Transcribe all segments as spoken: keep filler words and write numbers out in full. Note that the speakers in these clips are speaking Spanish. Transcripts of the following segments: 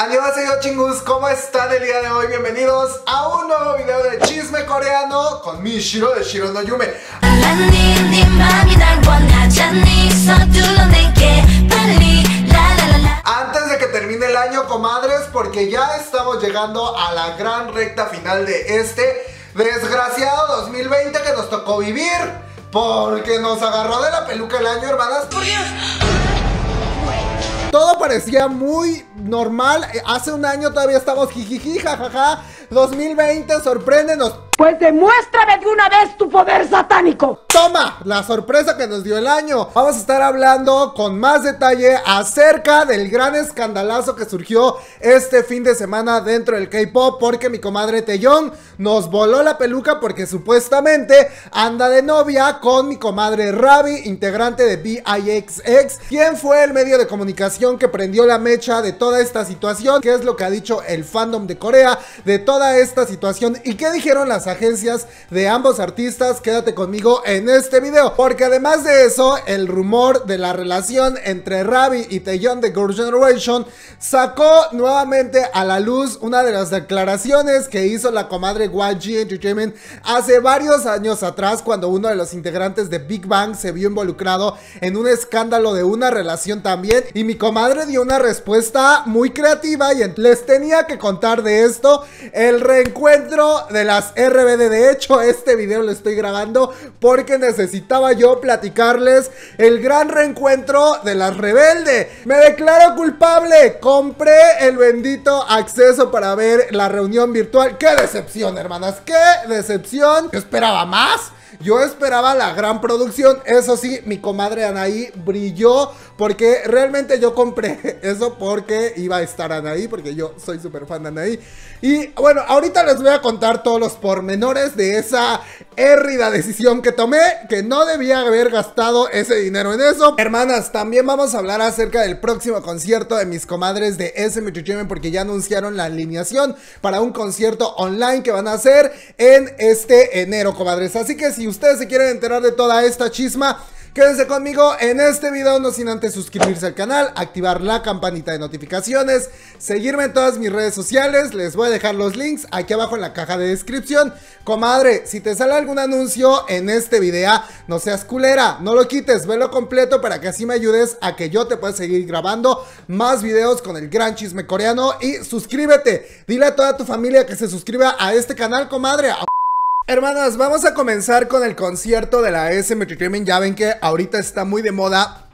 ¡Annyeonghaseyo, chingus! ¿Cómo están el día de hoy? Bienvenidos a un nuevo video de Chisme Coreano con mi Shiro de Shiro no Yume. Antes de que termine el año, comadres, porque ya estamos llegando a la gran recta final de este desgraciado dos mil veinte que nos tocó vivir, porque nos agarró de la peluca el año, hermanas. Por todo parecía muy normal. Hace un año todavía estamos jijiji, jajaja. dos mil veinte, sorpréndenos. Pues demuéstrame de una vez tu poder satánico. Toma, la sorpresa que nos dio el año. Vamos a estar hablando con más detalle acerca del gran escandalazo que surgió este fin de semana dentro del K-pop, porque mi comadre Taeyeon nos voló la peluca porque supuestamente anda de novia con mi comadre Ravi, integrante de B I X X, quien fue el medio de comunicación que prendió la mecha de toda esta situación. ¿Qué es lo que ha dicho el fandom de Corea de toda esta situación y qué dijeron las agencias de ambos artistas? Quédate conmigo en este video, porque además de eso, el rumor de la relación entre Ravi y Taeyeon de Girl Generation sacó nuevamente a la luz una de las declaraciones que hizo la comadre Y G Entertainment hace varios años atrás, cuando uno de los integrantes de Big Bang se vio involucrado en un escándalo de una relación también, y mi comadre dio una respuesta muy creativa y les tenía que contar de esto. El reencuentro de las R B D, de hecho este video lo estoy grabando porque necesitaba yo platicarles el gran reencuentro de las Rebelde. Me declaro culpable, compré el bendito acceso para ver la reunión virtual. ¡Qué decepción, hermanas! ¡Qué decepción! Yo esperaba más. Yo esperaba la gran producción. Eso sí, mi comadre Anahí brilló, porque realmente yo compré eso porque iba a estar Anahí, porque yo soy súper fan de Anahí. Y bueno, ahorita les voy a contar todos los pormenores de esa hérrida decisión que tomé, que no debía haber gastado ese dinero en eso. Hermanas, también vamos a hablar acerca del próximo concierto de mis comadres de S M Entertainment, porque ya anunciaron la alineación para un concierto online que van a hacer en este enero, comadres. Así que si ustedes se quieren enterar de toda esta chisma, quédense conmigo en este video, no sin antes suscribirse al canal, activar la campanita de notificaciones, seguirme en todas mis redes sociales. Les voy a dejar los links aquí abajo en la caja de descripción. Comadre, si te sale algún anuncio en este video, no seas culera, no lo quites, velo completo para que así me ayudes a que yo te pueda seguir grabando más videos con el gran Chisme Coreano. Y suscríbete, dile a toda tu familia que se suscriba a este canal, comadre. Hermanas, vamos a comenzar con el concierto de la S M Entertainment. Ya ven que ahorita está muy de moda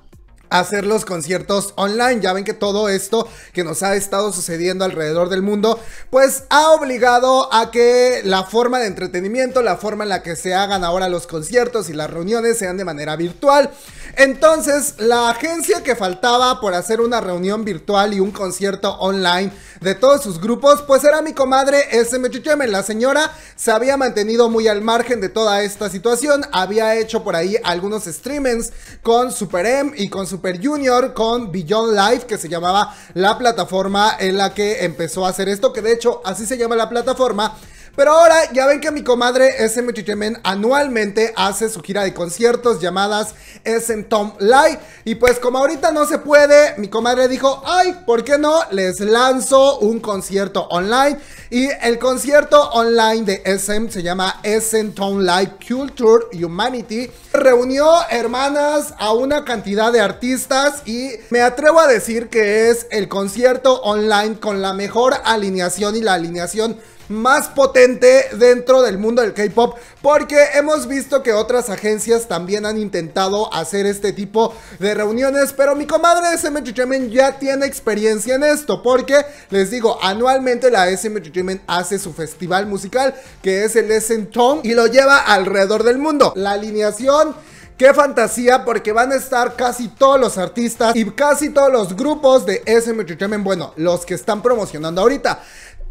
hacer los conciertos online. Ya ven que todo esto que nos ha estado sucediendo alrededor del mundo, pues ha obligado a que la forma de entretenimiento, la forma en la que se hagan ahora los conciertos y las reuniones sean de manera virtual. Entonces, la agencia que faltaba por hacer una reunión virtual y un concierto online de todos sus grupos, pues era mi comadre S M Entertainment. La señora se había mantenido muy al margen de toda esta situación, había hecho por ahí algunos streamings con Super M y con Super Junior, con Beyond Live, que se llamaba la plataforma en la que empezó a hacer esto, que de hecho así se llama la plataforma. Pero ahora ya ven que mi comadre S M Entertainment anualmente hace su gira de conciertos llamadas S M TOWN Live, y pues como ahorita no se puede, mi comadre dijo, ay, ¿por qué no? Les lanzo un concierto online. Y el concierto online de S M se llama S M TOWN Live Culture Humanity. Reunió, hermanas, a una cantidad de artistas y me atrevo a decir que es el concierto online con la mejor alineación y la alineación más potente dentro del mundo del K-pop, porque hemos visto que otras agencias también han intentado hacer este tipo de reuniones, pero mi comadre S M Entertainment ya tiene experiencia en esto, porque les digo, anualmente la S M Entertainment hace su festival musical, que es el S M TOWN, y lo lleva alrededor del mundo. La alineación, qué fantasía, porque van a estar casi todos los artistas y casi todos los grupos de S M Entertainment, bueno, los que están promocionando ahorita.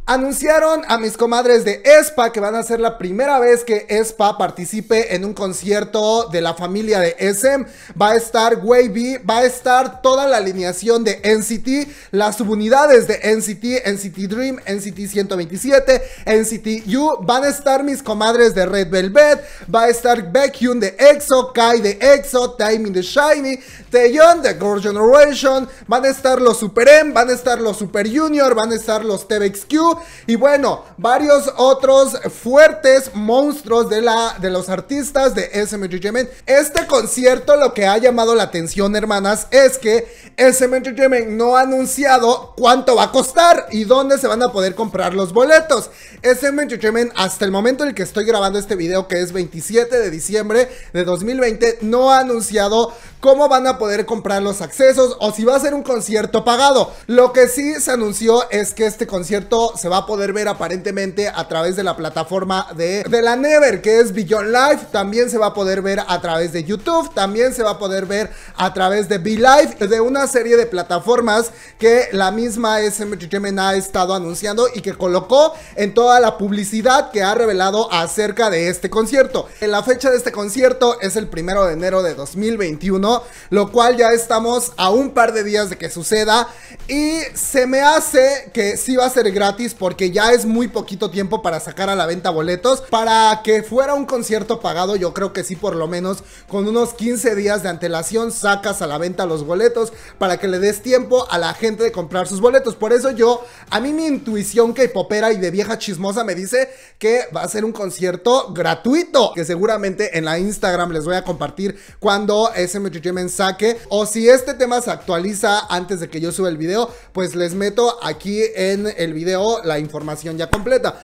Anunciaron a mis comadres de aespa que van a ser la primera vez que aespa participe en un concierto de la familia de S M. Va a estar WayV, va a estar toda la alineación de N C T, las subunidades de N C T, N C T Dream, N C T ciento veintisiete, N C T U. Van a estar mis comadres de Red Velvet, va a estar Baekhyun de EXO, Kai de EXO, Taemin de Shiny, Taeyeon de Girl Generation, van a estar los Super M, van a estar los Super Junior, van a estar los T V X Q. Y bueno, varios otros fuertes monstruos de, la, de los artistas de S M Entertainment. Este concierto lo que ha llamado la atención, hermanas, es que S M Entertainment no ha anunciado cuánto va a costar y dónde se van a poder comprar los boletos. S M Entertainment, hasta el momento en el que estoy grabando este video, que es veintisiete de diciembre de dos mil veinte, no ha anunciado cómo van a poder comprar los accesos o si va a ser un concierto pagado. Lo que sí se anunció es que este concierto se va a poder ver aparentemente a través de la plataforma de, de la Never, que es Beyond Live. También se va a poder ver a través de YouTube, también se va a poder ver a través de Be Live, de una serie de plataformas que la misma S M Entertainment ha estado anunciando y que colocó en toda la publicidad que ha revelado acerca de este concierto. En la fecha de este concierto es el primero de enero de dos mil veintiuno, lo cual ya estamos a un par de días de que suceda, y se me hace que sí va a ser gratis porque ya es muy poquito tiempo para sacar a la venta boletos. Para que fuera un concierto pagado, yo creo que sí, por lo menos con unos quince días de antelación sacas a la venta los boletos para que le des tiempo a la gente de comprar sus boletos. Por eso yo, a mí mi intuición K-popera y de vieja chismosa me dice que va a ser un concierto gratuito, que seguramente en la Instagram les voy a compartir cuando S M Entertainment saque, o si este tema se actualiza antes de que yo suba el video, pues les meto aquí en el video la información ya completa.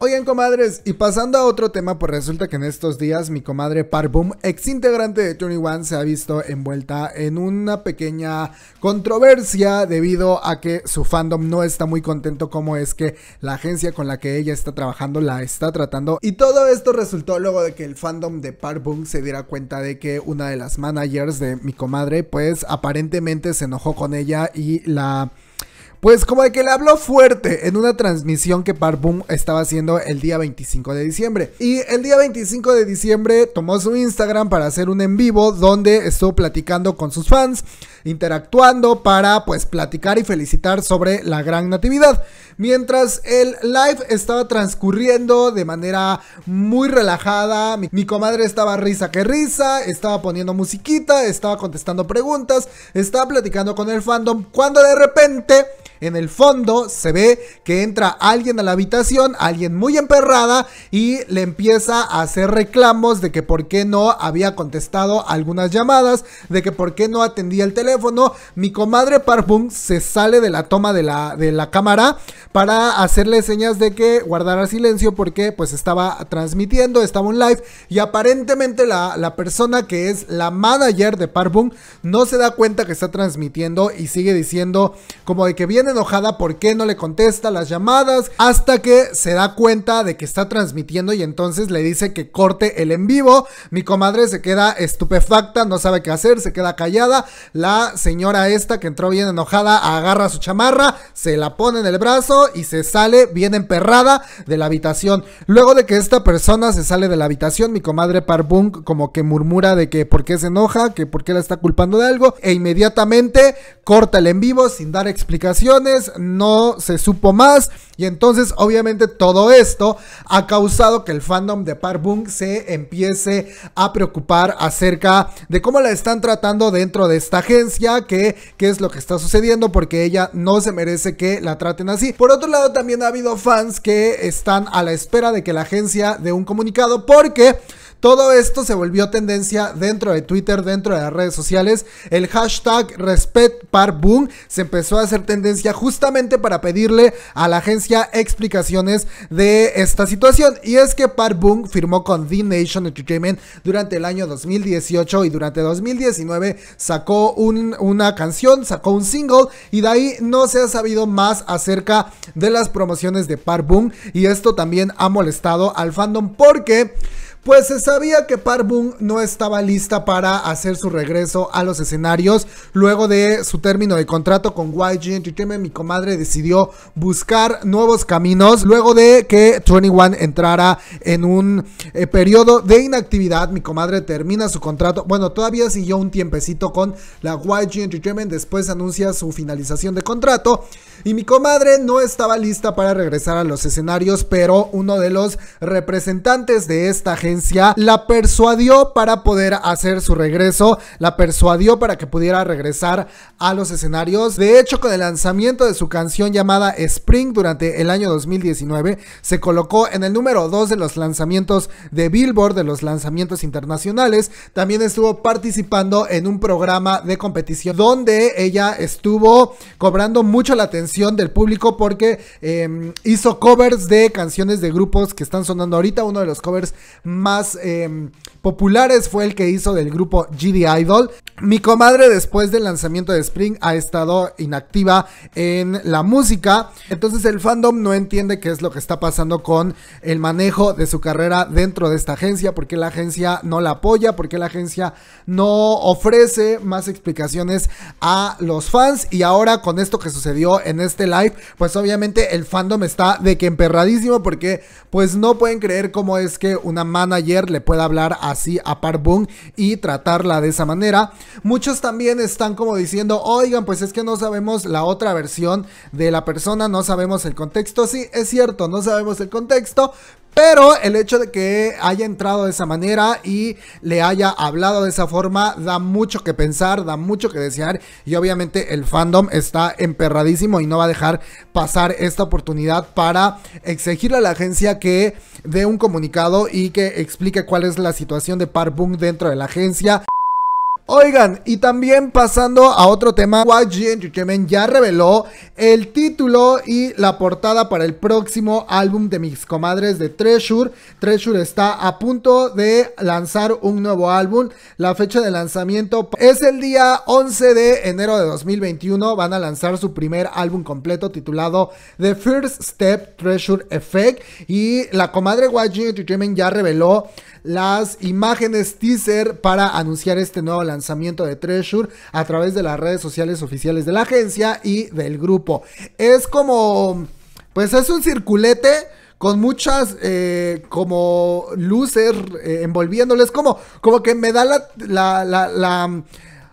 Oigan, comadres, y pasando a otro tema, pues resulta que en estos días mi comadre Park Bom, ex integrante de veintiuno, se ha visto envuelta en una pequeña controversia debido a que su fandom no está muy contento como es que la agencia con la que ella está trabajando la está tratando. Y todo esto resultó luego de que el fandom de Park Bom se diera cuenta de que una de las managers de mi comadre pues aparentemente se enojó con ella y la... pues como de que le habló fuerte en una transmisión que Park Bom estaba haciendo el día veinticinco de diciembre. Y el día veinticinco de diciembre tomó su Instagram para hacer un en vivo donde estuvo platicando con sus fans, interactuando para pues platicar y felicitar sobre la gran natividad. Mientras el live estaba transcurriendo de manera muy relajada, mi, mi comadre estaba risa que risa, estaba poniendo musiquita, estaba contestando preguntas, estaba platicando con el fandom, cuando de repente... en el fondo se ve que entra alguien a la habitación, alguien muy emperrada, y le empieza a hacer reclamos de que por qué no había contestado algunas llamadas, de que por qué no atendía el teléfono. Mi comadre Park Bom se sale de la toma de la, de la cámara para hacerle señas de que guardara silencio porque pues estaba transmitiendo, estaba un live, y aparentemente la, la persona que es la manager de Park Bom no se da cuenta que está transmitiendo y sigue diciendo como de que viene enojada, ¿por qué no le contesta las llamadas? Hasta que se da cuenta de que está transmitiendo y entonces le dice que corte el en vivo. Mi comadre se queda estupefacta, no sabe qué hacer, se queda callada. La señora esta que entró bien enojada agarra su chamarra, se la pone en el brazo y se sale bien emperrada de la habitación. Luego de que esta persona se sale de la habitación, mi comadre Park Bom como que murmura de que por qué se enoja, que por qué la está culpando de algo, e inmediatamente corta el en vivo sin dar explicación. No se supo más, y entonces obviamente todo esto ha causado que el fandom de Park Bom se empiece a preocupar acerca de cómo la están tratando dentro de esta agencia, que qué es lo que está sucediendo, porque ella no se merece que la traten así. Por otro lado, también ha habido fans que están a la espera de que la agencia dé un comunicado, porque todo esto se volvió tendencia dentro de Twitter, dentro de las redes sociales. El hashtag Respect Park Bom se empezó a hacer tendencia justamente para pedirle a la agencia explicaciones de esta situación. Y es que Park Bom firmó con The Nation Entertainment durante el año dos mil dieciocho, y durante dos mil diecinueve sacó un, una canción, sacó un single, y de ahí no se ha sabido más acerca de las promociones de Park Bom. Y esto también ha molestado al fandom porque... Pues se sabía que Park Bom no estaba lista para hacer su regreso a los escenarios. Luego de su término de contrato con Y G Entertainment, mi comadre decidió buscar nuevos caminos. Luego de que veintiuno entrara en un eh, periodo de inactividad, mi comadre termina su contrato. Bueno, todavía siguió un tiempecito con la Y G Entertainment, después anuncia su finalización de contrato. Y mi comadre no estaba lista para regresar a los escenarios, pero uno de los representantes de esta agencia la persuadió para poder hacer su regreso, la persuadió para que pudiera regresar a los escenarios. De hecho, con el lanzamiento de su canción llamada Spring durante el año dos mil diecinueve, se colocó en el número dos de los lanzamientos de Billboard, de los lanzamientos internacionales. También estuvo participando en un programa de competición donde ella estuvo cobrando mucho la atención del público porque eh, hizo covers de canciones de grupos que están sonando ahorita. Uno de los covers más más eh, populares fue el que hizo del grupo G D Idol. Mi comadre, después del lanzamiento de Spring, ha estado inactiva en la música, entonces el fandom no entiende qué es lo que está pasando con el manejo de su carrera dentro de esta agencia, porque la agencia no la apoya, porque la agencia no ofrece más explicaciones a los fans. Y ahora con esto que sucedió en este live, pues obviamente el fandom está de que emperradísimo, porque pues no pueden creer cómo es que una manager le pueda hablar así a Park Bom y tratarla de esa manera. Muchos también están como diciendo, oigan, pues es que no sabemos la otra versión de la persona, no sabemos el contexto. Sí, es cierto, no sabemos el contexto, pero el hecho de que haya entrado de esa manera y le haya hablado de esa forma da mucho que pensar, da mucho que desear, y obviamente el fandom está emperradísimo y no va a dejar pasar esta oportunidad para exigirle a la agencia que dé un comunicado y que explique cuál es la situación de Park Bom dentro de la agencia. Oigan, y también pasando a otro tema, Y G Entertainment ya reveló el título y la portada para el próximo álbum de mis comadres de Treasure. Treasure está a punto de lanzar un nuevo álbum. La fecha de lanzamiento es el día once de enero de dos mil veintiuno. Van a lanzar su primer álbum completo titulado The First Step Treasure Effect. Y la comadre Y G Entertainment ya reveló las imágenes teaser para anunciar este nuevo lanzamiento. lanzamiento de Treasure a través de las redes sociales oficiales de la agencia y del grupo. Es como, pues es un circulete con muchas eh, como luces eh, envolviéndoles, como, como que me da la, la, la, la,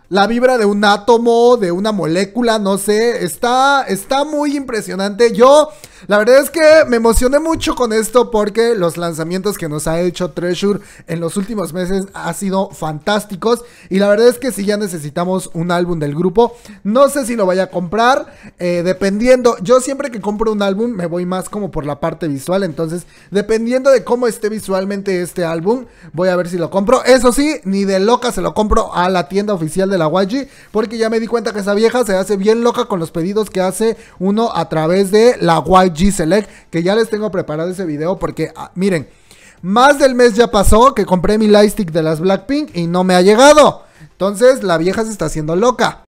la vibra de un átomo, de una molécula, no sé. Está, está muy impresionante. Yo, la verdad es que me emocioné mucho con esto porque los lanzamientos que nos ha hecho Treasure en los últimos meses han sido fantásticos. Y la verdad es que si ya necesitamos un álbum del grupo, no sé si lo vaya a comprar, eh, dependiendo. Yo siempre que compro un álbum me voy más como por la parte visual, entonces dependiendo de cómo esté visualmente este álbum, voy a ver si lo compro. Eso sí, ni de loca se lo compro a la tienda oficial de la Y G, porque ya me di cuenta que esa vieja se hace bien loca con los pedidos que hace uno a través de la Y G Select, que ya les tengo preparado ese video porque, ah, miren, más del mes ya pasó que compré mi lightstick de las Blackpink y no me ha llegado. Entonces la vieja se está haciendo loca.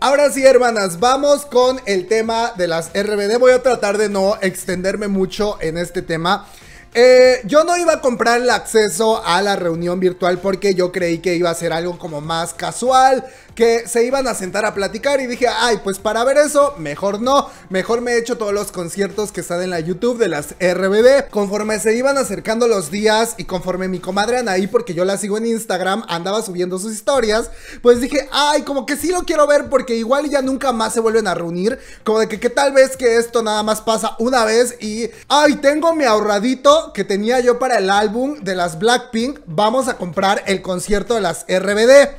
Ahora sí, hermanas, vamos con el tema de las R B D. Voy a tratar de no extenderme mucho en este tema. Eh, yo no iba a comprar el acceso a la reunión virtual porque yo creí que iba a ser algo como más casual, que se iban a sentar a platicar, y dije, ay, pues para ver eso, mejor no, mejor me echo todos los conciertos que están en la YouTube de las R B D. Conforme se iban acercando los días y conforme mi comadre Anahí, porque yo la sigo en Instagram, andaba subiendo sus historias, pues dije, ay, como que sí lo quiero ver, porque igual ya nunca más se vuelven a reunir, como de que, que tal vez que esto nada más pasa una vez y, ay, tengo mi ahorradito que tenía yo para el álbum de las Blackpink, vamos a comprar el concierto de las R B D.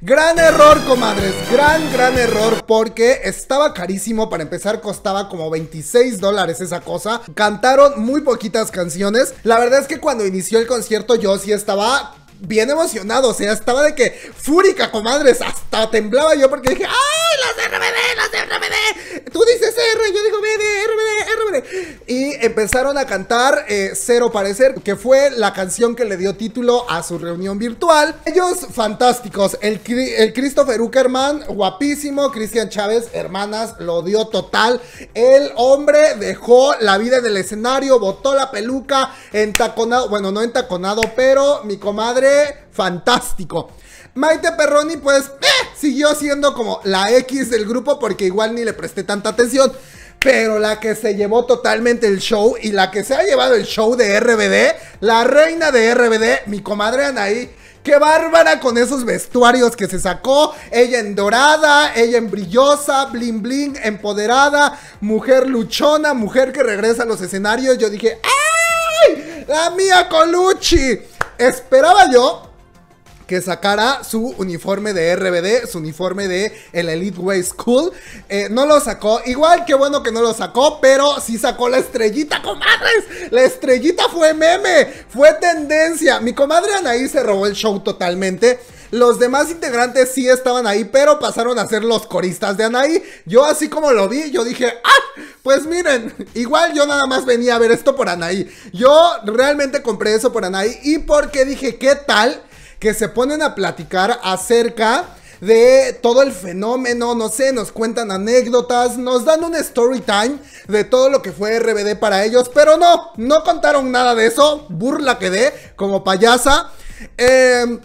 Gran error, comadres, gran, gran error, porque estaba carísimo. Para empezar, costaba como veintiséis dólares esa cosa. Cantaron muy poquitas canciones. La verdad es que cuando inició el concierto yo sí estaba bien emocionado, o sea, estaba de que fúrica, comadres, hasta temblaba yo porque dije, ¡ay, las R B D, las R B D! Tú dices R, yo digo B D, R B D, R B D. Y empezaron a cantar eh, Cero Parecer, que fue la canción que le dio título a su reunión virtual. Ellos fantásticos, el, el Christopher Uckerman, guapísimo, Cristian Chávez, hermanas, lo dio total. El hombre dejó la vida en el escenario, botó la peluca, entaconado, bueno, no entaconado, pero mi comadre, fantástico. Maite Perroni pues eh, siguió siendo como la X del grupo porque igual ni le presté tanta atención. Pero la que se llevó totalmente el show y la que se ha llevado el show de R B D, la reina de R B D, mi comadre Anahí. ¡Qué bárbara con esos vestuarios que se sacó! Ella en dorada, ella en brillosa, bling bling, empoderada, mujer luchona, mujer que regresa a los escenarios. Yo dije, ¡ay! ¡La Mia Colucci! Esperaba yo que sacara su uniforme de R B D, su uniforme de el Elite Way School. Eh, no lo sacó. Igual, qué bueno que no lo sacó, pero sí sacó la estrellita, comadres. La estrellita fue meme, fue tendencia. Mi comadre Anahí se robó el show totalmente. Los demás integrantes sí estaban ahí, pero pasaron a ser los coristas de Anahí. Yo así como lo vi, yo dije, ¡ah! Pues miren, igual yo nada más venía a ver esto por Anahí. Yo realmente compré eso por Anahí y porque dije, ¿qué tal que se ponen a platicar acerca de todo el fenómeno? No sé, nos cuentan anécdotas, nos dan un story time de todo lo que fue R B D para ellos, pero no, no contaron nada de eso. Burla quedé como payasa. Eh...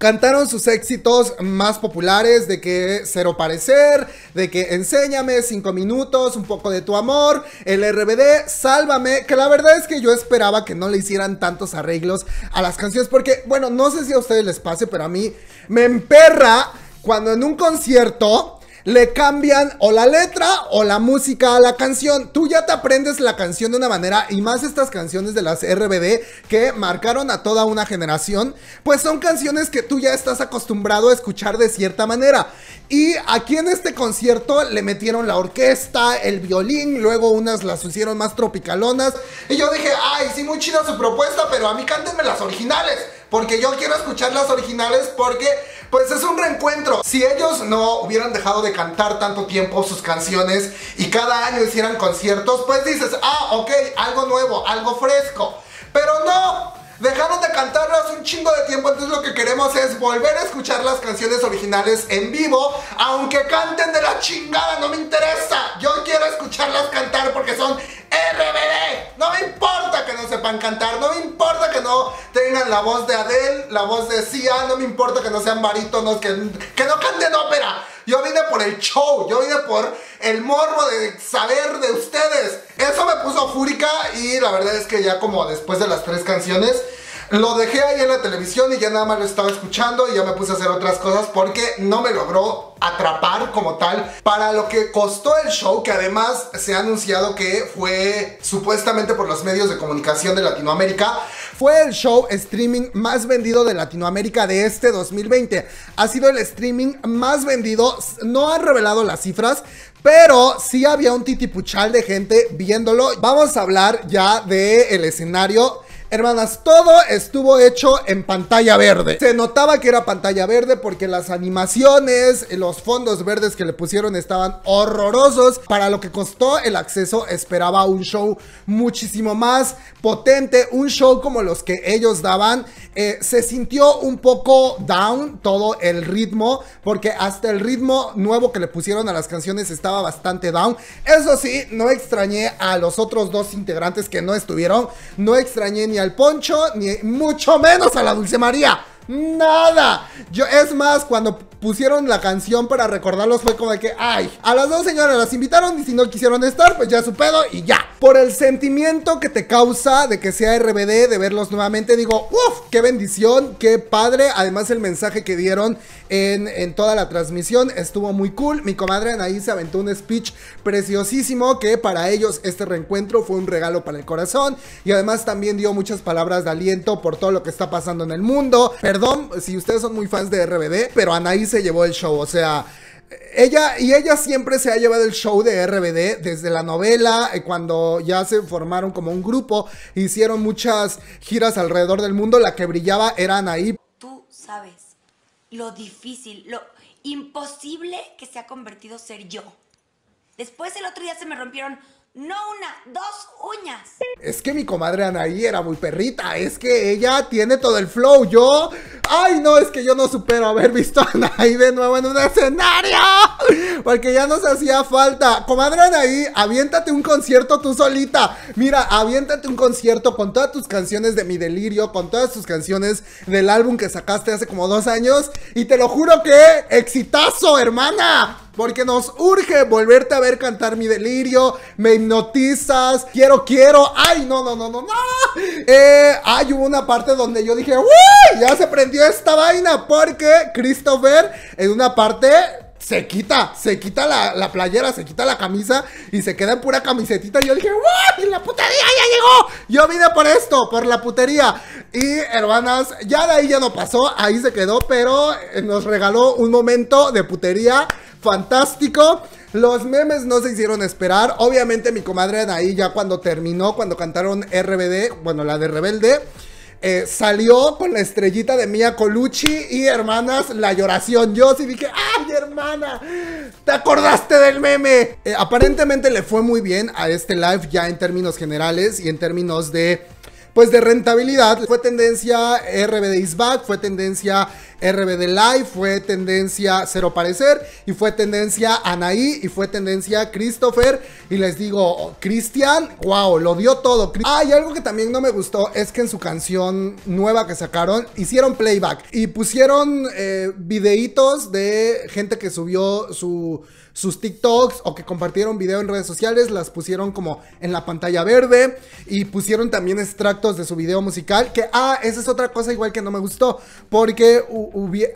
Cantaron sus éxitos más populares, de que Cero Parecer, de que Enséñame, cinco minutos, Un Poco de Tu Amor, el R B D, Sálvame, que la verdad es que yo esperaba que no le hicieran tantos arreglos a las canciones, porque, bueno, no sé si a ustedes les pase, pero a mí me emperra cuando en un concierto le cambian o la letra o la música a la canción. Tú ya te aprendes la canción de una manera, y más estas canciones de las R B D que marcaron a toda una generación, pues son canciones que tú ya estás acostumbrado a escuchar de cierta manera. Y aquí en este concierto le metieron la orquesta, el violín, luego unas las hicieron más tropicalonas, y yo dije, ay, sí, muy chida su propuesta, pero a mí cántenme las originales, porque yo quiero escuchar las originales, porque pues es un reencuentro. Si ellos no hubieran dejado de cantar tanto tiempo sus canciones y cada año hicieran conciertos, pues dices, ah, ok, algo nuevo, algo fresco. Pero no, dejaron de cantarlas un chingo de tiempo, entonces lo que queremos es volver a escuchar las canciones originales en vivo, aunque canten de la chingada, no me interesa. Yo quiero escucharlas cantar porque son R B D. No me importa que no sepan cantar, no me importa que no tengan la voz de Adele, la voz de Sia, no me importa que no sean barítonos, que, que no canten ópera. Yo vine por el show, yo vine por el morbo de saber de ustedes. Eso me puso fúrica y la verdad es que ya como después de las tres canciones lo dejé ahí en la televisión y ya nada más lo estaba escuchando y ya me puse a hacer otras cosas porque no me logró atrapar como tal para lo que costó el show, que además se ha anunciado que fue supuestamente por los medios de comunicación de Latinoamérica. Fue el show streaming más vendido de Latinoamérica de este dos mil veinte. Ha sido el streaming más vendido, no han revelado las cifras, pero sí había un titipuchal de gente viéndolo. Vamos a hablar ya del escenario. Hermanas, todo estuvo hecho en pantalla verde. Se notaba que era pantalla verde porque las animaciones, los fondos verdes que le pusieron estaban horrorosos. Para lo que costó el acceso, esperaba un show muchísimo más potente, un show como los que ellos daban. Eh, se sintió un poco down todo el ritmo, porque hasta el ritmo nuevo que le pusieron a las canciones estaba bastante down. Eso sí, no extrañé a los otros dos integrantes que no estuvieron, no extrañé ni al Poncho, ni mucho menos a la Dulce María. Nada. Yo, es más, cuando pusieron la canción para recordarlos fue como de que, ay, a las dos señoras las invitaron y si no quisieron estar, pues ya su pedo y ya. Por el sentimiento que te causa de que sea R B D, de verlos nuevamente, digo, uff, qué bendición, qué padre. Además el mensaje que dieron en, en toda la transmisión estuvo muy cool. Mi comadre Anahí se aventó un speech preciosísimo, que para ellos este reencuentro fue un regalo para el corazón, y además también dio muchas palabras de aliento por todo lo que está pasando en el mundo. Perdón si ustedes son muy fans de R B D, pero Anahí se llevó el show, o sea, ella y ella siempre se ha llevado el show de R B D desde la novela, cuando ya se formaron como un grupo, hicieron muchas giras alrededor del mundo, la que brillaba era Anahí. Tú sabes lo difícil, lo imposible que se ha convertido ser yo. Después el otro día se me rompieron No una, dos uñas. Es que mi comadre Anahí era muy perrita. Es que ella tiene todo el flow. Yo, ay no, es que yo no supero haber visto a Anahí de nuevo en un escenario, porque ya nos hacía falta. Comadre Anahí, aviéntate un concierto tú solita. Mira, aviéntate un concierto con todas tus canciones de Mi Delirio, con todas tus canciones del álbum que sacaste hace como dos años, y te lo juro que exitazo, hermana. Porque nos urge volverte a ver cantar Mi Delirio, Me Hipnotizas, Quiero Quiero, ay no, no, no, no, no. Eh, hay una parte donde yo dije, ¡uy! Ya se prendió esta vaina, porque Christopher en una parte se quita, se quita la, la playera, se quita la camisa y se queda en pura camisetita. Y yo dije, ¡uy! ¡La putería ya llegó! Yo vine por esto, por la putería. Y hermanas, ya de ahí ya no pasó, ahí se quedó, pero nos regaló un momento de putería fantástico. Los memes no se hicieron esperar. Obviamente mi comadre Anahí ya cuando terminó, cuando cantaron R B D, bueno, la de Rebelde, eh, salió con la estrellita de Mia Colucci y hermanas, la lloración. Yo sí dije, ¡ay hermana! ¡Te acordaste del meme! Eh, aparentemente le fue muy bien a este live ya en términos generales y en términos de... pues de rentabilidad. Fue tendencia R B D Is Back, fue tendencia R B D Live, fue tendencia Cero Parecer, y fue tendencia Anahí, y fue tendencia Christopher. Y les digo, Cristian, wow, lo dio todo. Ah, y algo que también no me gustó es que en su canción nueva que sacaron, hicieron playback y pusieron eh, videitos de gente que subió su... sus TikToks o que compartieron video en redes sociales, las pusieron como en la pantalla verde y pusieron también extractos de su video musical, que ah, esa es otra cosa igual que no me gustó, porque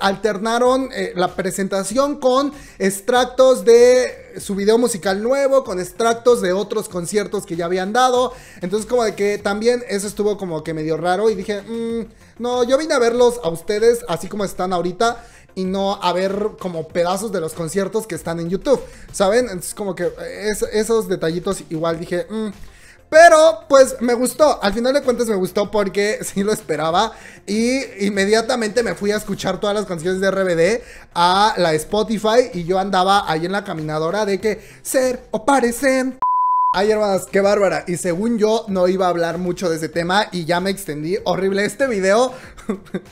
alternaron eh, la presentación con extractos de su video musical nuevo, con extractos de otros conciertos que ya habían dado. Entonces como de que también eso estuvo como que medio raro y dije, mm, no, yo vine a verlos a ustedes así como están ahorita y no a ver como pedazos de los conciertos que están en YouTube, ¿saben? Entonces como que es, esos detallitos igual dije, mm. Pero pues me gustó, al final de cuentas me gustó porque sí lo esperaba. Y inmediatamente me fui a escuchar todas las canciones de R B D a la Spotify y yo andaba ahí en la caminadora de que ser o parecer. Ay hermanas, qué bárbara, y según yo no iba a hablar mucho de ese tema y ya me extendí horrible este video.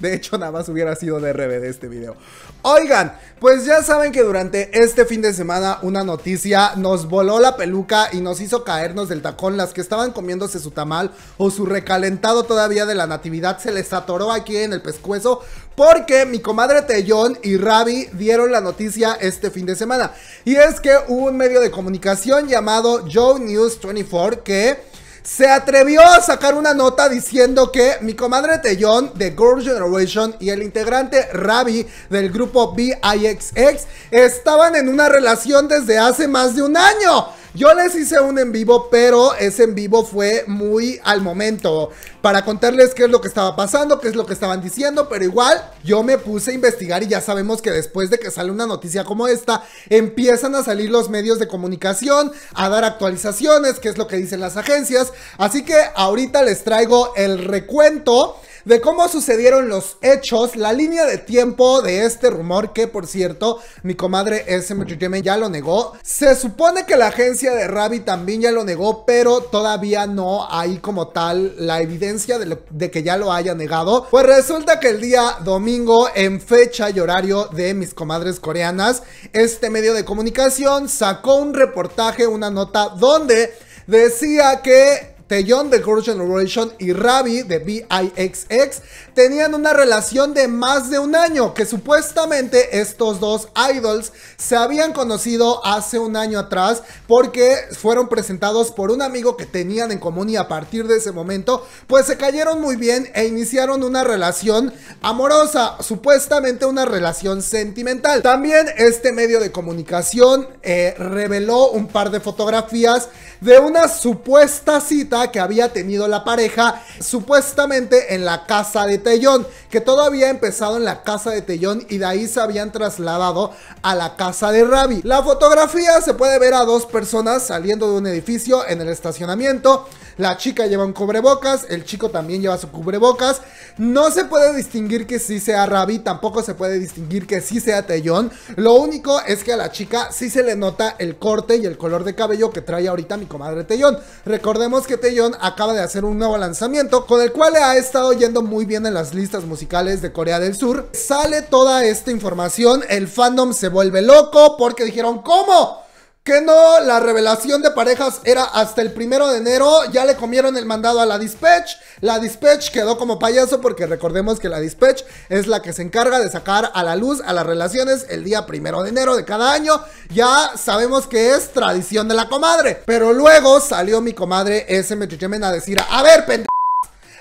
De hecho nada más hubiera sido de R B D este video. Oigan, pues ya saben que durante este fin de semana una noticia nos voló la peluca y nos hizo caernos del tacón. Las que estaban comiéndose su tamal o su recalentado todavía de la natividad se les atoró aquí en el pescuezo, porque mi comadre Taeyeon y Ravi dieron la noticia este fin de semana. Y es que hubo un medio de comunicación llamado Joe News veinticuatro que se atrevió a sacar una nota diciendo que mi comadre Taeyeon de Girl Generation y el integrante Ravi del grupo B I X X estaban en una relación desde hace más de un año. Yo les hice un en vivo, pero ese en vivo fue muy al momento para contarles qué es lo que estaba pasando, qué es lo que estaban diciendo, pero igual yo me puse a investigar y ya sabemos que después de que sale una noticia como esta, empiezan a salir los medios de comunicación a dar actualizaciones, qué es lo que dicen las agencias. Así que ahorita les traigo el recuento de cómo sucedieron los hechos, la línea de tiempo de este rumor, que por cierto, mi comadre S M Entertainment ya lo negó. Se supone que la agencia de Ravi también ya lo negó, pero todavía no hay como tal la evidencia de, lo, de que ya lo haya negado. Pues resulta que el día domingo, en fecha y horario de mis comadres coreanas, este medio de comunicación sacó un reportaje, una nota donde decía que Taeyeon de Girl Generation y Ravi de B I X X tenían una relación de más de un año, que supuestamente estos dos idols se habían conocido hace un año atrás porque fueron presentados por un amigo que tenían en común, y a partir de ese momento pues se cayeron muy bien e iniciaron una relación amorosa, supuestamente una relación sentimental. También este medio de comunicación eh, reveló un par de fotografías de una supuesta cita que había tenido la pareja supuestamente en la casa de Taeyeon, que todo había empezado en la casa de Taeyeon y de ahí se habían trasladado a la casa de Ravi. La fotografía se puede ver a dos personas saliendo de un edificio en el estacionamiento. La chica lleva un cubrebocas, el chico también lleva su cubrebocas. No se puede distinguir que sí sea Ravi, tampoco se puede distinguir que sí sea Taeyeon. Lo único es que a la chica sí se le nota el corte y el color de cabello que trae ahorita mi comadre Taeyeon. Recordemos que Taeyeon acaba de hacer un nuevo lanzamiento con el cual le ha estado yendo muy bien en las listas musicales de Corea del Sur. Sale toda esta información, el fandom se vuelve loco porque dijeron ¿cómo? Que no, la revelación de parejas era hasta el primero de enero, ya le comieron el mandado a la Dispatch. La Dispatch quedó como payaso porque recordemos que la Dispatch es la que se encarga de sacar a la luz a las relaciones el día primero de enero de cada año. Ya sabemos que es tradición de la comadre. Pero luego salió mi comadre S M Entertainment a decir, a ver, pendejo,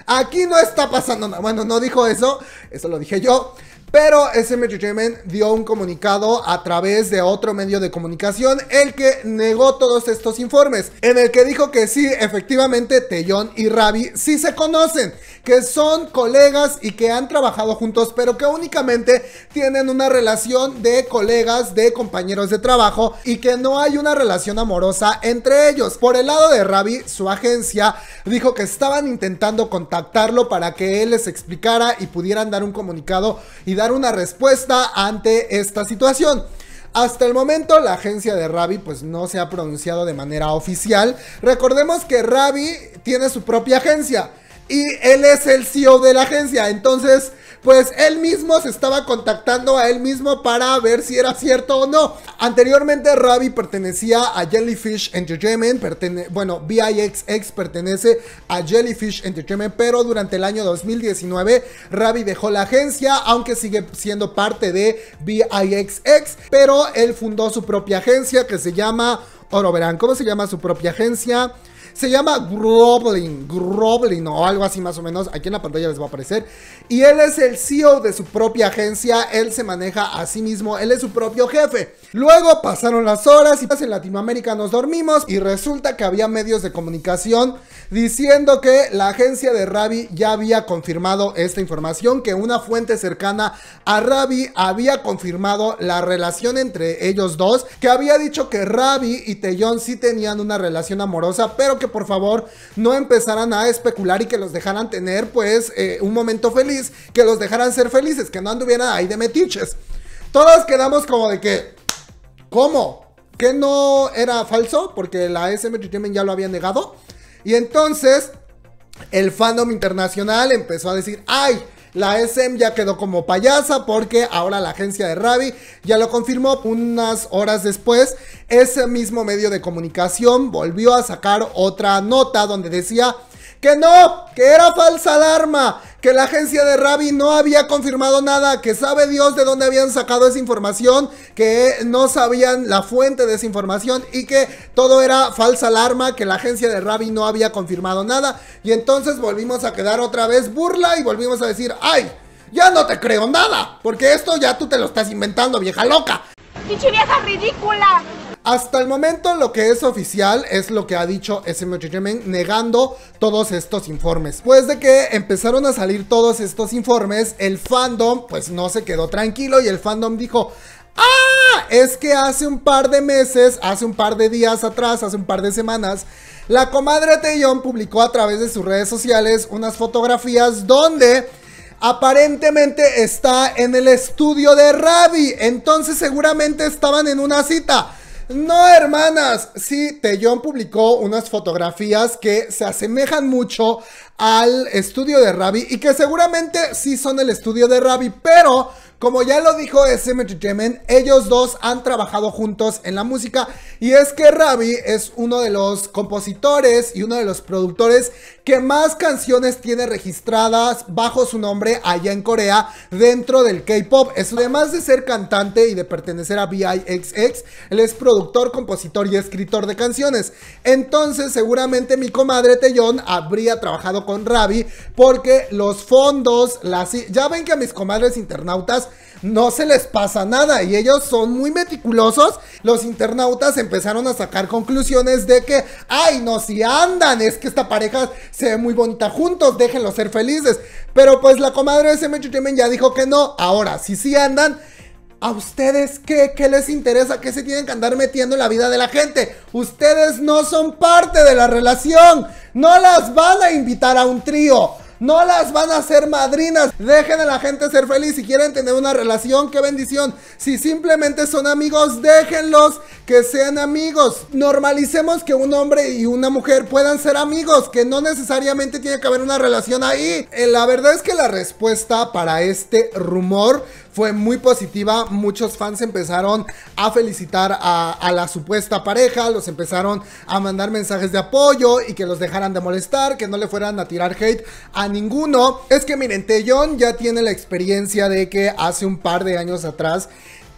aquí no está pasando nada. Bueno, no dijo eso, eso lo dije yo. Pero S M Entertainment dio un comunicado a través de otro medio de comunicación, el que negó todos estos informes, en el que dijo que sí, efectivamente Taeyeon y Ravi sí se conocen, que son colegas y que han trabajado juntos, pero que únicamente tienen una relación de colegas, de compañeros de trabajo, y que no hay una relación amorosa entre ellos. Por el lado de Ravi, su agencia dijo que estaban intentando contactarlo para que él les explicara y pudieran dar un comunicado y dar una respuesta ante esta situación. Hasta el momento la agencia de Ravi pues no se ha pronunciado de manera oficial. Recordemos que Ravi tiene su propia agencia y él es el C E O de la agencia, entonces pues él mismo se estaba contactando a él mismo para ver si era cierto o no. Anteriormente Ravi pertenecía a Jellyfish Entertainment, pertene bueno, V I X X pertenece a Jellyfish Entertainment, pero durante el año dos mil diecinueve Ravi dejó la agencia, aunque sigue siendo parte de V I X X, pero él fundó su propia agencia que se llama, oro verán, ¿cómo se llama su propia agencia? Se llama Groveling, Groveling o algo así más o menos, aquí en la pantalla les va a aparecer. Y él es el C E O de su propia agencia, él se maneja a sí mismo, él es su propio jefe. Luego pasaron las horas y en Latinoamérica nos dormimos y resulta que había medios de comunicación diciendo que la agencia de Ravi ya había confirmado esta información, que una fuente cercana a Ravi había confirmado la relación entre ellos dos, que había dicho que Ravi y Taeyeon sí tenían una relación amorosa, pero que por favor no empezaran a especular y que los dejaran tener pues eh, un momento feliz, que los dejaran ser felices, que no anduvieran ahí de metiches. Todos quedamos como de que, ¿cómo? ¿Que no era falso? Porque la S M Entertainment ya lo había negado. Y entonces el fandom internacional empezó a decir, ¡ay! La S M ya quedó como payasa porque ahora la agencia de Ravi ya lo confirmó. Unas horas después, ese mismo medio de comunicación volvió a sacar otra nota donde decía que no, que era falsa alarma, que la agencia de Ravi no había confirmado nada, que sabe Dios de dónde habían sacado esa información, que no sabían la fuente de esa información y que todo era falsa alarma, que la agencia de Ravi no había confirmado nada. Y entonces volvimos a quedar otra vez burla y volvimos a decir, ¡ay! Ya no te creo nada, porque esto ya tú te lo estás inventando, vieja loca. ¡Pinche vieja ridícula! Hasta el momento lo que es oficial es lo que ha dicho S M Entertainment negando todos estos informes. Después de que empezaron a salir todos estos informes, el fandom pues no se quedó tranquilo y el fandom dijo, ¡ah! Es que hace un par de meses, hace un par de días atrás, hace un par de semanas, la comadre Taeyeon publicó a través de sus redes sociales unas fotografías donde aparentemente está en el estudio de Ravi, entonces seguramente estaban en una cita. No, hermanas, sí, Taeyeon publicó unas fotografías que se asemejan mucho al estudio de Ravi y que seguramente sí son el estudio de Ravi, pero como ya lo dijo S M Entertainment, ellos dos han trabajado juntos en la música y es que Ravi es uno de los compositores y uno de los productores que más canciones tiene registradas bajo su nombre allá en Corea dentro del K-pop. Además de ser cantante y de pertenecer a V I X X, él es productor productor, compositor y escritor de canciones. Entonces seguramente mi comadre Taeyeon habría trabajado con Ravi porque los fondos, las... Ya ven que a mis comadres internautas no se les pasa nada y ellos son muy meticulosos. Los internautas empezaron a sacar conclusiones de que, ay no, si andan, es que esta pareja se ve muy bonita juntos, déjenlos ser felices. Pero pues la comadre de S M Entertainment ya dijo que no. Ahora, si sí andan, ¿a ustedes qué? ¿Qué les interesa? ¿Qué se tienen que andar metiendo en la vida de la gente? Ustedes no son parte de la relación. No las van a invitar a un trío. No las van a hacer madrinas. Dejen a la gente ser feliz. Si quieren tener una relación, qué bendición. Si simplemente son amigos, déjenlos que sean amigos. Normalicemos que un hombre y una mujer puedan ser amigos, que no necesariamente tiene que haber una relación ahí. Eh, la verdad es que la respuesta para este rumor fue muy positiva. Muchos fans empezaron a felicitar a, a la supuesta pareja, los empezaron a mandar mensajes de apoyo y que los dejaran de molestar, que no le fueran a tirar hate a ninguno. Es que miren, Taeyeon ya tiene la experiencia de que hace un par de años atrás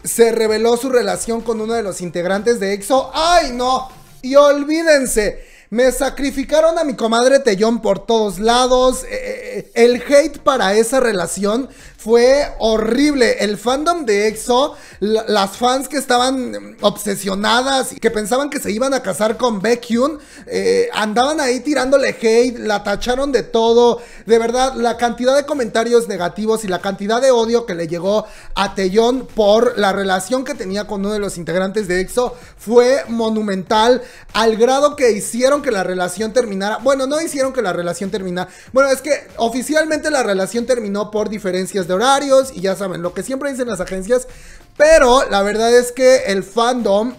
se reveló su relación con uno de los integrantes de EXO. ¡Ay no! Y olvídense, me sacrificaron a mi comadre Taeyeon por todos lados. Eh, eh, el hate para esa relación fue horrible. El fandom de EXO, la, las fans que estaban obsesionadas, que pensaban que se iban a casar con Baekhyun, eh, andaban ahí tirándole hate, la tacharon de todo. De verdad, la cantidad de comentarios negativos y la cantidad de odio que le llegó a Taeyeon por la relación que tenía con uno de los integrantes de EXO fue monumental, al grado que hicieron que la relación terminara. Bueno, no hicieron que la relación terminara. Bueno, es que oficialmente la relación terminó por diferencias de horarios y ya saben lo que siempre dicen las agencias, pero la verdad es que el fandom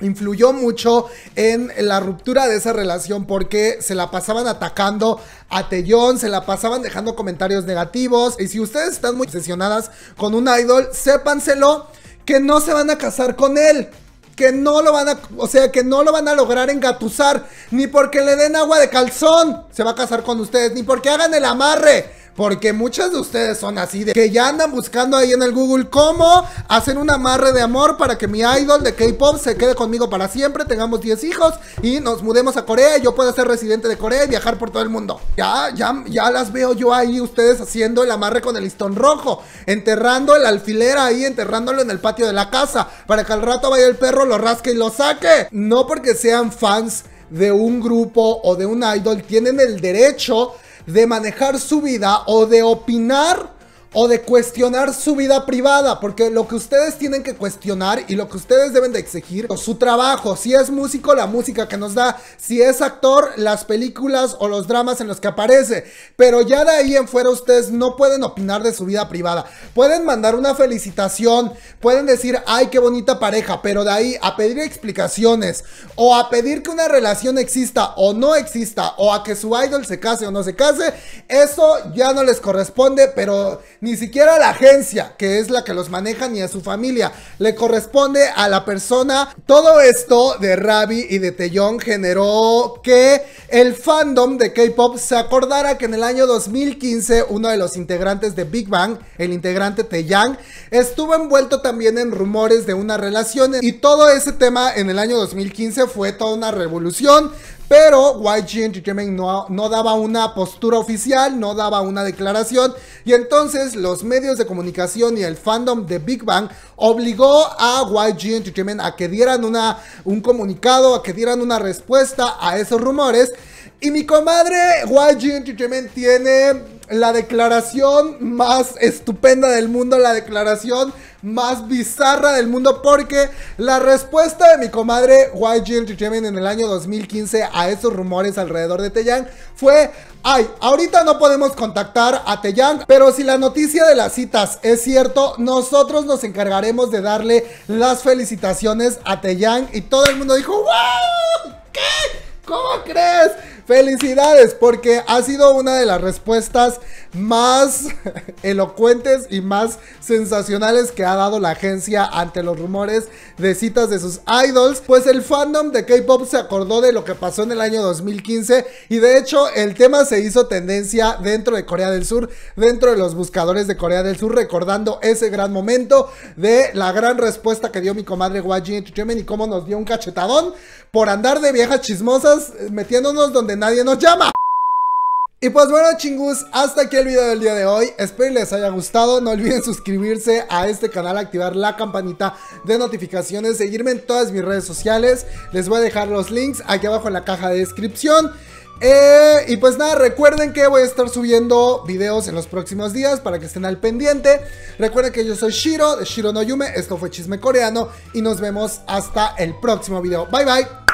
influyó mucho en la ruptura de esa relación porque se la pasaban atacando a Taeyeon, se la pasaban dejando comentarios negativos. Y si ustedes están muy obsesionadas con un idol, sépanselo que no se van a casar con él, que no lo van a, o sea, que no lo van a lograr engatusar, ni porque le den agua de calzón se va a casar con ustedes, ni porque hagan el amarre, porque muchas de ustedes son así, de que ya andan buscando ahí en el Google cómo hacer un amarre de amor para que mi idol de K-pop se quede conmigo para siempre, tengamos diez hijos y nos mudemos a Corea y yo pueda ser residente de Corea y viajar por todo el mundo. Ya, ya, ya las veo yo ahí, ustedes haciendo el amarre con el listón rojo, enterrando el alfiler ahí, enterrándolo en el patio de la casa, para que al rato vaya el perro, lo rasque y lo saque. No porque sean fans de un grupo o de un idol tienen el derecho de manejar su vida o de opinar o de cuestionar su vida privada, porque lo que ustedes tienen que cuestionar y lo que ustedes deben de exigir es su trabajo. Si es músico, la música que nos da, si es actor, las películas o los dramas en los que aparece, pero ya de ahí en fuera ustedes no pueden opinar de su vida privada. Pueden mandar una felicitación, pueden decir, ay qué bonita pareja, pero de ahí a pedir explicaciones o a pedir que una relación exista o no exista, o a que su idol se case o no se case, eso ya no les corresponde, pero ni siquiera a la agencia, que es la que los maneja, ni a su familia. Le corresponde a la persona. Todo esto de Ravi y de Taeyeon generó que el fandom de K-pop se acordara que en el año dos mil quince uno de los integrantes de Big Bang, el integrante Taeyang, estuvo envuelto también en rumores de una relación. Y todo ese tema en el año dos mil quince fue toda una revolución. Pero Y G Entertainment no, no daba una postura oficial, no daba una declaración. Y entonces los medios de comunicación y el fandom de Big Bang obligó a Y G Entertainment a que dieran una, un comunicado, a que dieran una respuesta a esos rumores. Y mi comadre Y G Entertainment tiene la declaración más estupenda del mundo, la declaración más bizarra del mundo, porque la respuesta de mi comadre Y G Entertainment en el año dos mil quince a esos rumores alrededor de Taeyang fue, ay, ahorita no podemos contactar a Taeyang, pero si la noticia de las citas es cierto, nosotros nos encargaremos de darle las felicitaciones a Taeyang. Y todo el mundo dijo, wow, ¿qué? ¿Cómo crees? Felicidades, porque ha sido una de las respuestas más elocuentes y más sensacionales que ha dado la agencia ante los rumores de citas de sus idols. Pues el fandom de K-pop se acordó de lo que pasó en el año dos mil quince y de hecho el tema se hizo tendencia dentro de Corea del Sur, dentro de los buscadores de Corea del Sur, recordando ese gran momento de la gran respuesta que dio mi comadre Y G Entertainment y cómo nos dio un cachetadón por andar de viejas chismosas metiéndonos donde nadie nos llama. Y pues bueno, chingus, hasta aquí el video del día de hoy. Espero les haya gustado. No olviden suscribirse a este canal, activar la campanita de notificaciones, seguirme en todas mis redes sociales. Les voy a dejar los links aquí abajo en la caja de descripción. Eh, y pues nada, recuerden que voy a estar subiendo videos en los próximos días para que estén al pendiente. Recuerden que yo soy Shiro, de Shiro no Yume. Esto fue Chisme Coreano y nos vemos hasta el próximo video. Bye bye.